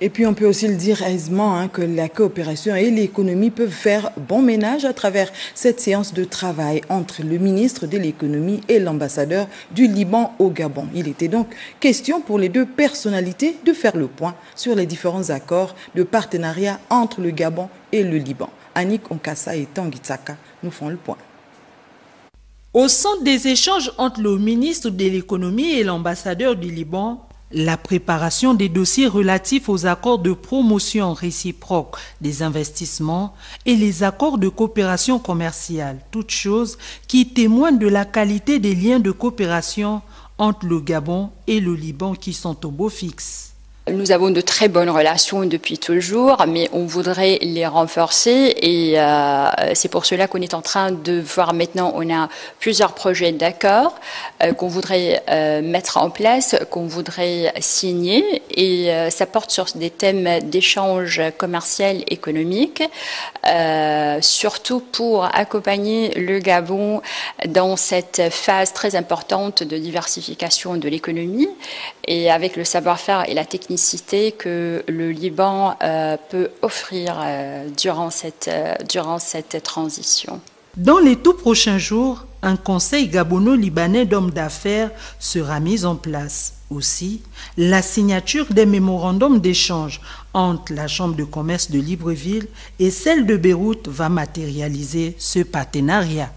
Et puis on peut aussi le dire aisément hein, que la coopération et l'économie peuvent faire bon ménage à travers cette séance de travail entre le ministre de l'économie et l'ambassadeur du Liban au Gabon. Il était donc question pour les deux personnalités de faire le point sur les différents accords de partenariat entre le Gabon et le Liban. Anick Okassa et Tangitaka nous font le point. Au centre des échanges entre le ministre de l'économie et l'ambassadeur du Liban, la préparation des dossiers relatifs aux accords de promotion réciproque des investissements et les accords de coopération commerciale, toutes choses qui témoignent de la qualité des liens de coopération entre le Gabon et le Liban qui sont au beau fixe. Nous avons de très bonnes relations depuis toujours, mais on voudrait les renforcer et c'est pour cela qu'on est en train de voir maintenant, on a plusieurs projets d'accord qu'on voudrait mettre en place, qu'on voudrait signer et ça porte sur des thèmes d'échange commercial, économique, surtout pour accompagner le Gabon dans cette phase très importante de diversification de l'économie et avec le savoir-faire et la technicité que le Liban peut offrir durant cette transition. Dans les tout prochains jours, un conseil gabono-libanais d'hommes d'affaires sera mis en place. Aussi, la signature des mémorandums d'échange entre la Chambre de commerce de Libreville et celle de Beyrouth va matérialiser ce partenariat.